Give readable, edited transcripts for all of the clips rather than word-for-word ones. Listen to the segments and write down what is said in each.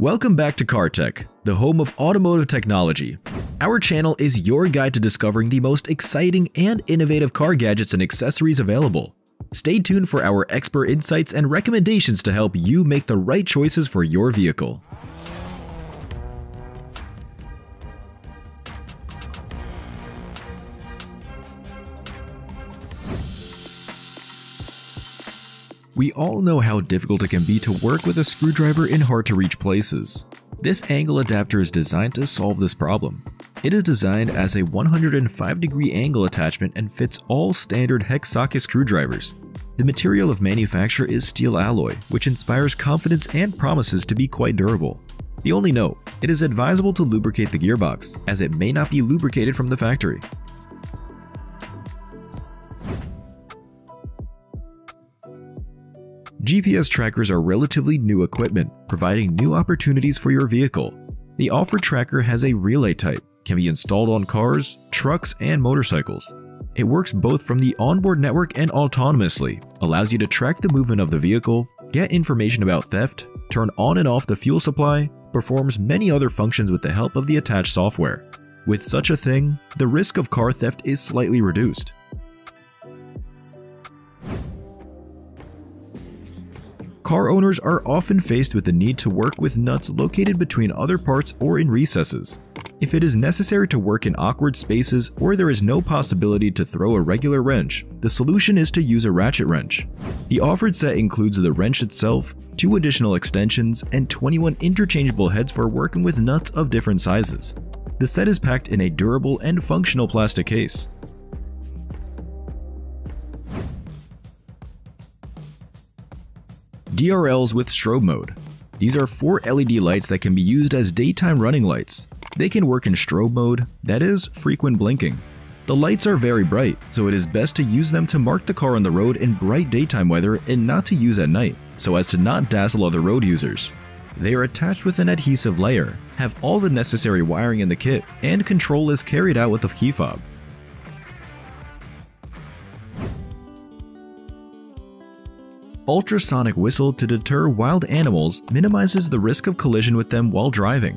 Welcome back to CarTech, the home of automotive technology. Our channel is your guide to discovering the most exciting and innovative car gadgets and accessories available. Stay tuned for our expert insights and recommendations to help you make the right choices for your vehicle. We all know how difficult it can be to work with a screwdriver in hard-to-reach places. This angle adapter is designed to solve this problem. It is designed as a 105-degree angle attachment and fits all standard hex socket screwdrivers. The material of manufacture is steel alloy, which inspires confidence and promises to be quite durable. The only note, it is advisable to lubricate the gearbox, as it may not be lubricated from the factory. GPS trackers are relatively new equipment, providing new opportunities for your vehicle. The Offered Tracker has a relay type, can be installed on cars, trucks, and motorcycles. It works both from the onboard network and autonomously, allows you to track the movement of the vehicle, get information about theft, turn on and off the fuel supply, performs many other functions with the help of the attached software. With such a thing, the risk of car theft is slightly reduced. Car owners are often faced with the need to work with nuts located between other parts or in recesses. If it is necessary to work in awkward spaces or there is no possibility to throw a regular wrench, the solution is to use a ratchet wrench. The offered set includes the wrench itself, 2 additional extensions, and 21 interchangeable heads for working with nuts of different sizes. The set is packed in a durable and functional plastic case. DRLs with strobe mode. These are 4 LED lights that can be used as daytime running lights. They can work in strobe mode, that is, frequent blinking. The lights are very bright, so it is best to use them to mark the car on the road in bright daytime weather and not to use at night, so as to not dazzle other road users. They are attached with an adhesive layer, have all the necessary wiring in the kit, and control is carried out with a key fob. Ultrasonic whistle to deter wild animals minimizes the risk of collision with them while driving.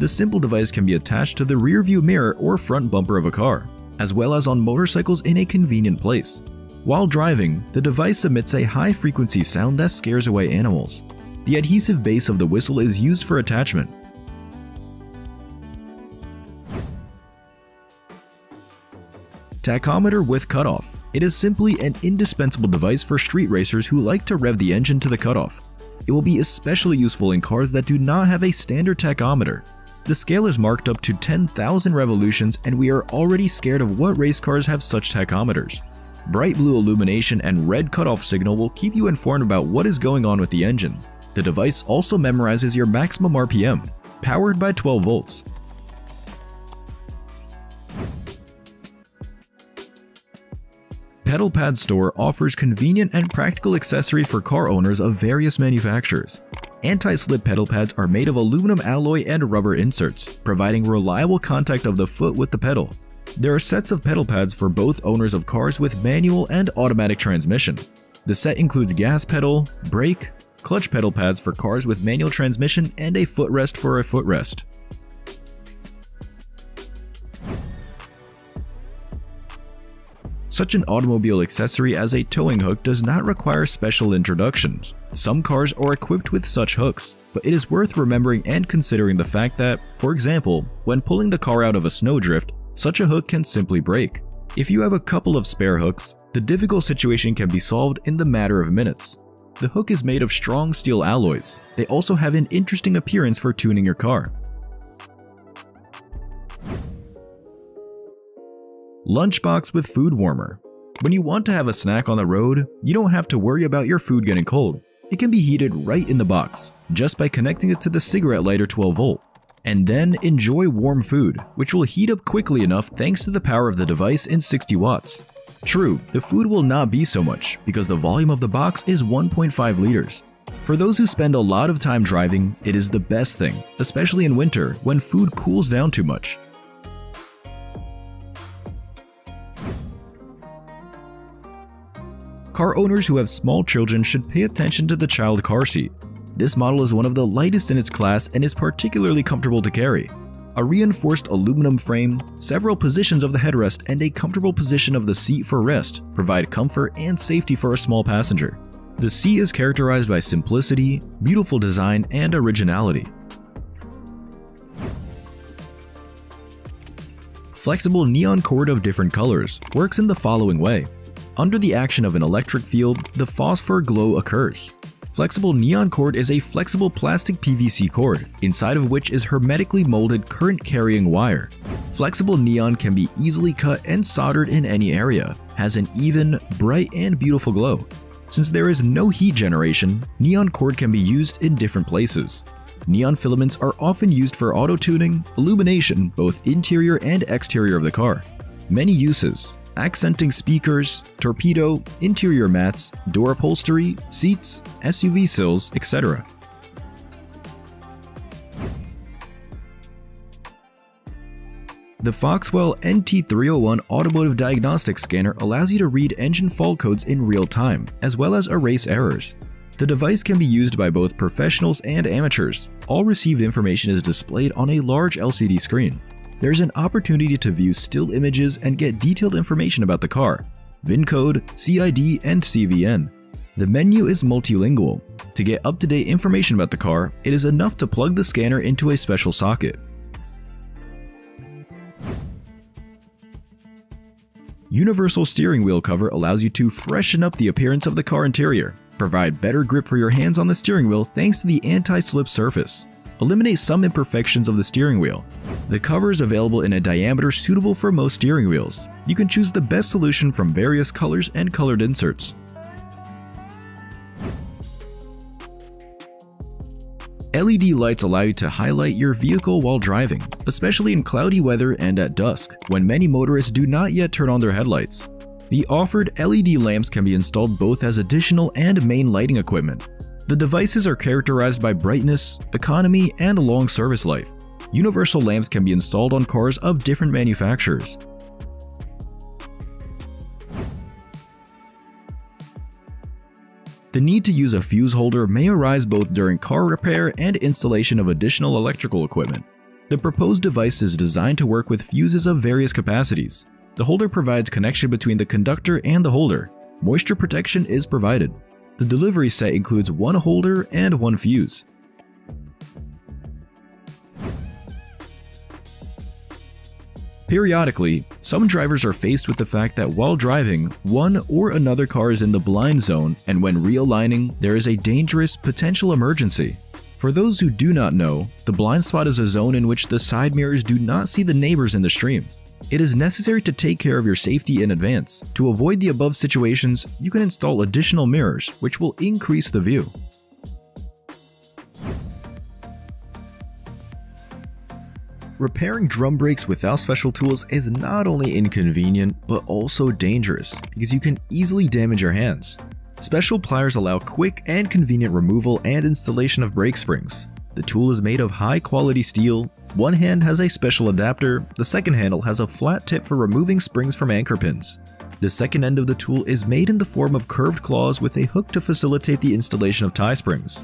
The simple device can be attached to the rearview mirror or front bumper of a car, as well as on motorcycles in a convenient place. While driving, the device emits a high-frequency sound that scares away animals. The adhesive base of the whistle is used for attachment. Tachometer with cutoff. It is simply an indispensable device for street racers who like to rev the engine to the cutoff. It will be especially useful in cars that do not have a standard tachometer. The scale is marked up to 10,000 revolutions and we are already scared of what race cars have such tachometers. Bright blue illumination and red cutoff signal will keep you informed about what is going on with the engine. The device also memorizes your maximum RPM, powered by 12 volts. Pedal Pad Store offers convenient and practical accessories for car owners of various manufacturers. Anti-slip pedal pads are made of aluminum alloy and rubber inserts, providing reliable contact of the foot with the pedal. There are sets of pedal pads for both owners of cars with manual and automatic transmission. The set includes gas pedal, brake, clutch pedal pads for cars with manual transmission, and a footrest for a footrest. Such an automobile accessory as a towing hook does not require special introductions. Some cars are equipped with such hooks, but it is worth remembering and considering the fact that, for example, when pulling the car out of a snowdrift, such a hook can simply break. If you have a couple of spare hooks, the difficult situation can be solved in the matter of minutes. The hook is made of strong steel alloys. They also have an interesting appearance for tuning your car. Lunchbox with food warmer. When you want to have a snack on the road, you don't have to worry about your food getting cold. It can be heated right in the box, just by connecting it to the cigarette lighter 12 volt. And then enjoy warm food, which will heat up quickly enough thanks to the power of the device in 60 watts. True, the food will not be so much, because the volume of the box is 1.5 liters. For those who spend a lot of time driving, it is the best thing, especially in winter when food cools down too much. Car owners who have small children should pay attention to the child car seat. This model is one of the lightest in its class and is particularly comfortable to carry. A reinforced aluminum frame, several positions of the headrest, and a comfortable position of the seat for rest provide comfort and safety for a small passenger. The seat is characterized by simplicity, beautiful design, and originality. Flexible neon cord of different colors works in the following way. Under the action of an electric field, the phosphor glow occurs. Flexible neon cord is a flexible plastic PVC cord, inside of which is hermetically molded current-carrying wire. Flexible neon can be easily cut and soldered in any area, has an even, bright, and beautiful glow. Since there is no heat generation, neon cord can be used in different places. Neon filaments are often used for auto-tuning, illumination, both interior and exterior of the car. Many uses: accenting speakers, torpedo, interior mats, door upholstery, seats, SUV sills, etc. The Foxwell NT301 Automotive Diagnostic Scanner allows you to read engine fault codes in real time, as well as erase errors. The device can be used by both professionals and amateurs. All received information is displayed on a large LCD screen. There's an opportunity to view still images and get detailed information about the car, VIN code, CID, and CVN. The menu is multilingual. To get up-to-date information about the car, it is enough to plug the scanner into a special socket. Universal steering wheel cover allows you to freshen up the appearance of the car interior, provide better grip for your hands on the steering wheel thanks to the anti-slip surface, eliminate some imperfections of the steering wheel. The cover is available in a diameter suitable for most steering wheels. You can choose the best solution from various colors and colored inserts. LED lights allow you to highlight your vehicle while driving, especially in cloudy weather and at dusk, when many motorists do not yet turn on their headlights. The offered LED lamps can be installed both as additional and main lighting equipment. The devices are characterized by brightness, economy, and long service life. Universal lamps can be installed on cars of different manufacturers. The need to use a fuse holder may arise both during car repair and installation of additional electrical equipment. The proposed device is designed to work with fuses of various capacities. The holder provides connection between the conductor and the holder. Moisture protection is provided. The delivery set includes one holder and one fuse. Periodically, some drivers are faced with the fact that while driving, one or another car is in the blind zone, and when realigning, there is a dangerous potential emergency. For those who do not know, the blind spot is a zone in which the side mirrors do not see the neighbors in the stream. It is necessary to take care of your safety in advance. To avoid the above situations, you can install additional mirrors, which will increase the view. Repairing drum brakes without special tools is not only inconvenient, but also dangerous, because you can easily damage your hands. Special pliers allow quick and convenient removal and installation of brake springs. The tool is made of high-quality steel. One hand has a special adapter, the second handle has a flat tip for removing springs from anchor pins. The second end of the tool is made in the form of curved claws with a hook to facilitate the installation of tie springs.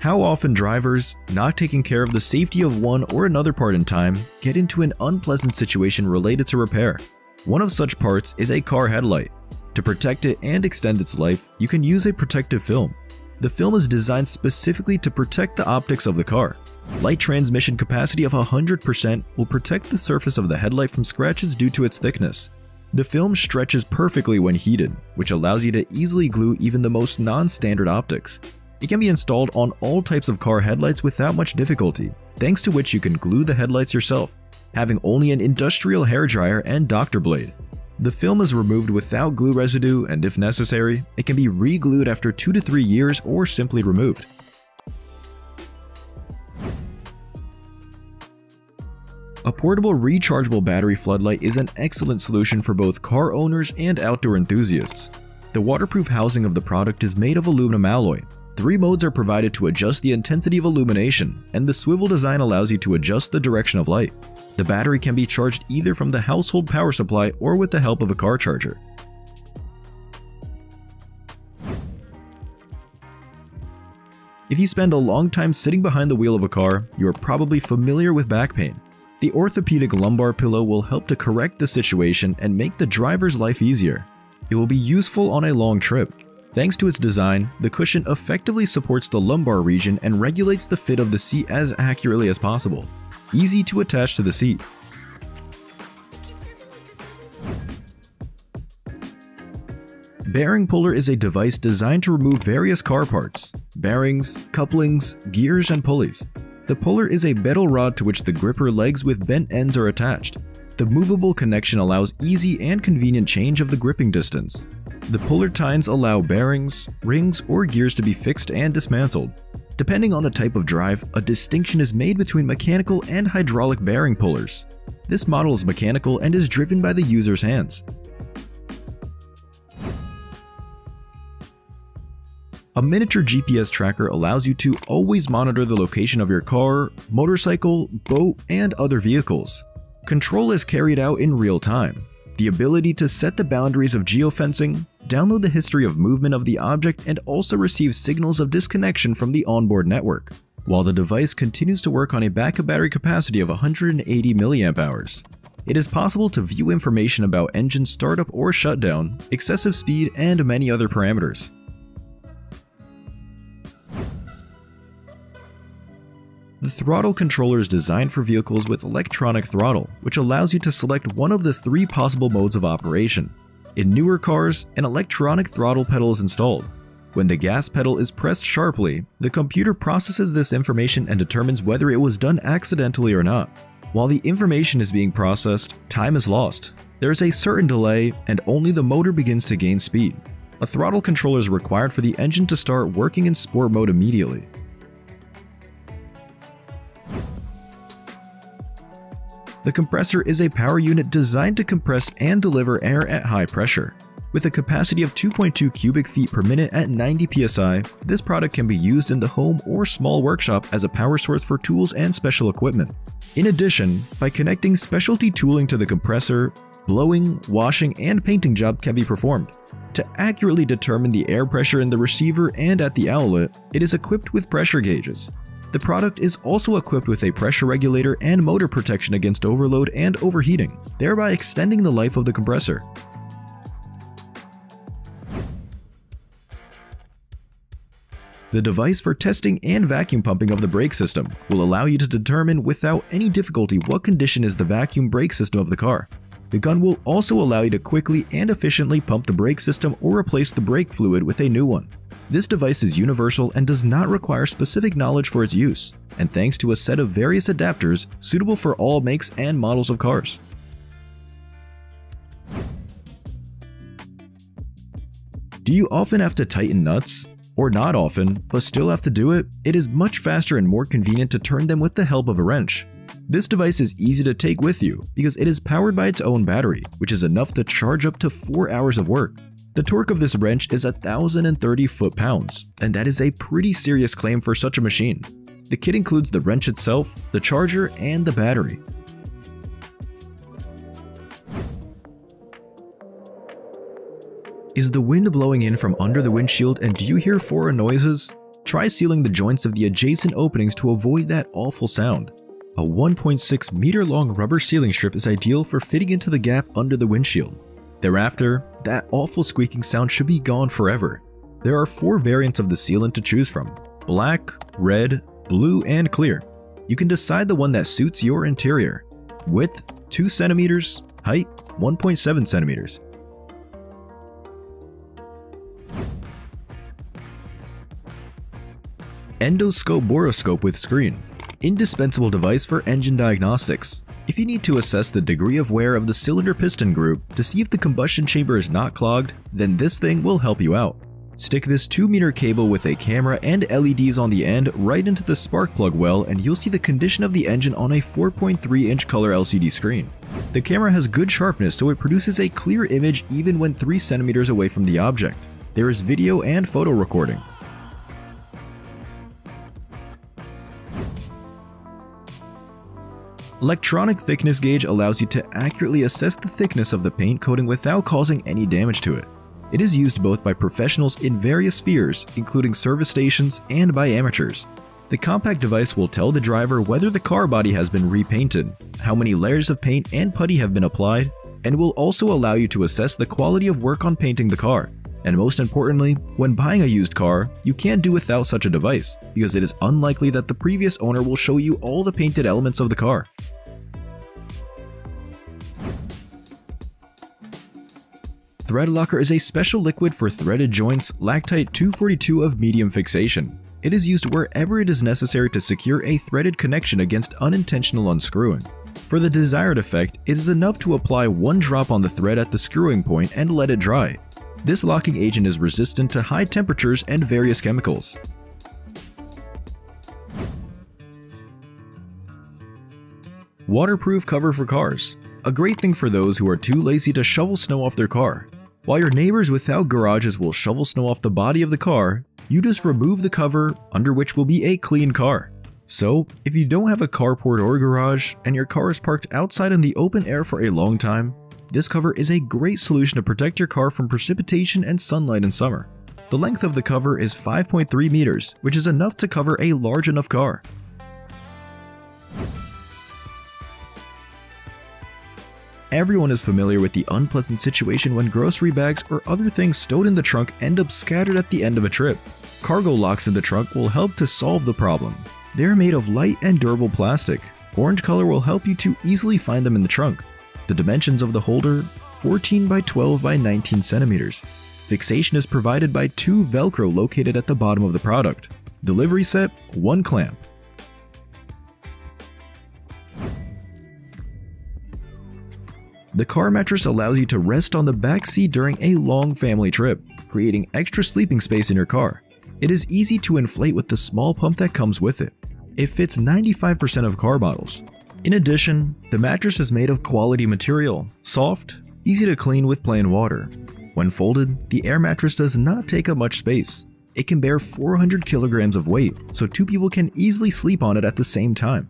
How often drivers, not taking care of the safety of one or another part in time, get into an unpleasant situation related to repair. One of such parts is a car headlight. To protect it and extend its life, you can use a protective film. The film is designed specifically to protect the optics of the car. Light transmission capacity of 100% will protect the surface of the headlight from scratches due to its thickness. The film stretches perfectly when heated, which allows you to easily glue even the most non-standard optics. It can be installed on all types of car headlights without much difficulty, thanks to which you can glue the headlights yourself, having only an industrial hairdryer and doctor blade. The film is removed without glue residue, and if necessary, it can be re-glued after 2 to 3 years or simply removed. A portable rechargeable battery floodlight is an excellent solution for both car owners and outdoor enthusiasts. The waterproof housing of the product is made of aluminum alloy. 3 modes are provided to adjust the intensity of illumination, and the swivel design allows you to adjust the direction of light. The battery can be charged either from the household power supply or with the help of a car charger. If you spend a long time sitting behind the wheel of a car, you are probably familiar with back pain. The orthopedic lumbar pillow will help to correct the situation and make the driver's life easier. It will be useful on a long trip. Thanks to its design, the cushion effectively supports the lumbar region and regulates the fit of the seat as accurately as possible. Easy to attach to the seat. Bearing puller is a device designed to remove various car parts, bearings, couplings, gears, and pulleys. The puller is a metal rod to which the gripper legs with bent ends are attached. The movable connection allows easy and convenient change of the gripping distance. The puller tines allow bearings, rings, or gears to be fixed and dismantled. Depending on the type of drive, a distinction is made between mechanical and hydraulic bearing pullers. This model is mechanical and is driven by the user's hands. A miniature GPS tracker allows you to always monitor the location of your car, motorcycle, boat, and other vehicles. Control is carried out in real time. The ability to set the boundaries of geofencing, download the history of movement of the object, and also receive signals of disconnection from the onboard network, while the device continues to work on a backup battery capacity of 180 mAh. It is possible to view information about engine startup or shutdown, excessive speed, and many other parameters. The throttle controller is designed for vehicles with electronic throttle, which allows you to select one of the three possible modes of operation. In newer cars, an electronic throttle pedal is installed. When the gas pedal is pressed sharply, the computer processes this information and determines whether it was done accidentally or not. While the information is being processed, time is lost. There is a certain delay, and only the motor begins to gain speed. A throttle controller is required for the engine to start working in sport mode immediately. The compressor is a power unit designed to compress and deliver air at high pressure. With a capacity of 2.2 cubic feet per minute at 90 psi, this product can be used in the home or small workshop as a power source for tools and special equipment. In addition, by connecting specialty tooling to the compressor, blowing, washing, and painting job can be performed. To accurately determine the air pressure in the receiver and at the outlet, it is equipped with pressure gauges. The product is also equipped with a pressure regulator and motor protection against overload and overheating, thereby extending the life of the compressor. The device for testing and vacuum pumping of the brake system will allow you to determine without any difficulty what condition is the vacuum brake system of the car. The gun will also allow you to quickly and efficiently pump the brake system or replace the brake fluid with a new one. This device is universal and does not require specific knowledge for its use, and thanks to a set of various adapters suitable for all makes and models of cars. Do you often have to tighten nuts? Or not often, but still have to do it? It is much faster and more convenient to turn them with the help of a wrench. This device is easy to take with you because it is powered by its own battery, which is enough to charge up to 4 hours of work. The torque of this wrench is 1,030 foot-pounds, and that is a pretty serious claim for such a machine. The kit includes the wrench itself, the charger, and the battery. Is the wind blowing in from under the windshield and do you hear foreign noises? Try sealing the joints of the adjacent openings to avoid that awful sound. A 1.6 meter long rubber sealing strip is ideal for fitting into the gap under the windshield. Thereafter, that awful squeaking sound should be gone forever. There are 4 variants of the sealant to choose from: black, red, blue, and clear. You can decide the one that suits your interior. Width, 2 centimeters, height, 1.7 centimeters. Endoscope boroscope with screen. Indispensable device for engine diagnostics. If you need to assess the degree of wear of the cylinder piston group to see if the combustion chamber is not clogged, then this thing will help you out. Stick this 2-meter cable with a camera and LEDs on the end right into the spark plug well and you'll see the condition of the engine on a 4.3-inch color LCD screen. The camera has good sharpness, so it produces a clear image even when 3 centimeters away from the object. There is video and photo recording. Electronic thickness gauge allows you to accurately assess the thickness of the paint coating without causing any damage to it. It is used both by professionals in various spheres, including service stations, and by amateurs. The compact device will tell the driver whether the car body has been repainted, how many layers of paint and putty have been applied, and will also allow you to assess the quality of work on painting the car. And most importantly, when buying a used car, you can't do without such a device, because it is unlikely that the previous owner will show you all the painted elements of the car. Thread Locker is a special liquid for threaded joints, Loctite 242 of medium fixation. It is used wherever it is necessary to secure a threaded connection against unintentional unscrewing. For the desired effect, it is enough to apply one drop on the thread at the screwing point and let it dry. This locking agent is resistant to high temperatures and various chemicals. Waterproof cover for cars. A great thing for those who are too lazy to shovel snow off their car. While your neighbors without garages will shovel snow off the body of the car, you just remove the cover, under which will be a clean car. So, if you don't have a carport or garage, and your car is parked outside in the open air for a long time, this cover is a great solution to protect your car from precipitation and sunlight in summer. The length of the cover is 5.3 meters, which is enough to cover a large enough car. Everyone is familiar with the unpleasant situation when grocery bags or other things stowed in the trunk end up scattered at the end of a trip. Cargo locks in the trunk will help to solve the problem. They are made of light and durable plastic. Orange color will help you to easily find them in the trunk. The dimensions of the holder, 14 by 12 by 19 centimeters. Fixation is provided by two Velcro located at the bottom of the product. Delivery set, one clamp. The car mattress allows you to rest on the back seat during a long family trip, creating extra sleeping space in your car. It is easy to inflate with the small pump that comes with it. It fits 95% of car models. In addition, the mattress is made of quality material, soft, easy to clean with plain water. When folded, the air mattress does not take up much space. It can bear 400 kilograms of weight, so two people can easily sleep on it at the same time.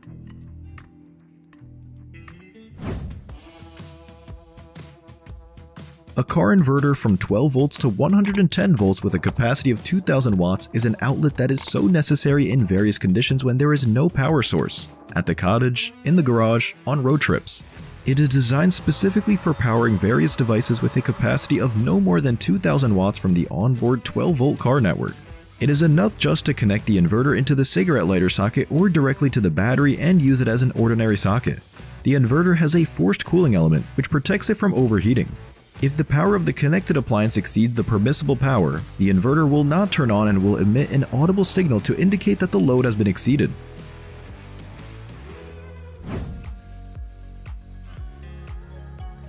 A car inverter from 12 volts to 110 volts with a capacity of 2000 watts is an outlet that is so necessary in various conditions when there is no power source. At the cottage, in the garage, on road trips. It is designed specifically for powering various devices with a capacity of no more than 2000 watts from the onboard 12-volt car network. It is enough just to connect the inverter into the cigarette lighter socket or directly to the battery and use it as an ordinary socket. The inverter has a forced cooling element, which protects it from overheating. If the power of the connected appliance exceeds the permissible power, the inverter will not turn on and will emit an audible signal to indicate that the load has been exceeded.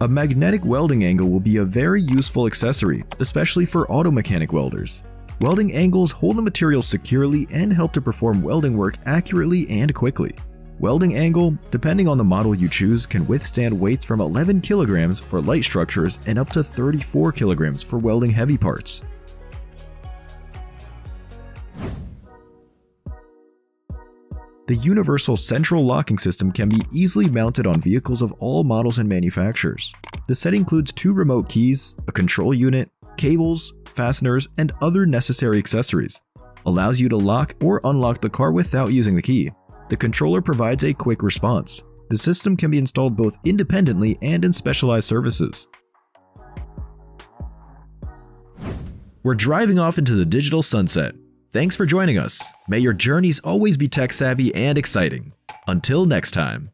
A magnetic welding angle will be a very useful accessory, especially for auto mechanic welders. Welding angles hold the material securely and help to perform welding work accurately and quickly. Welding angle, depending on the model you choose, can withstand weights from 11 kilograms for light structures and up to 34 kilograms for welding heavy parts. The universal central locking system can be easily mounted on vehicles of all models and manufacturers. The set includes two remote keys, a control unit, cables, fasteners, and other necessary accessories. Allows you to lock or unlock the car without using the key. The controller provides a quick response. The system can be installed both independently and in specialized services. We're driving off into the digital sunset. Thanks for joining us. May your journeys always be tech-savvy and exciting. Until next time.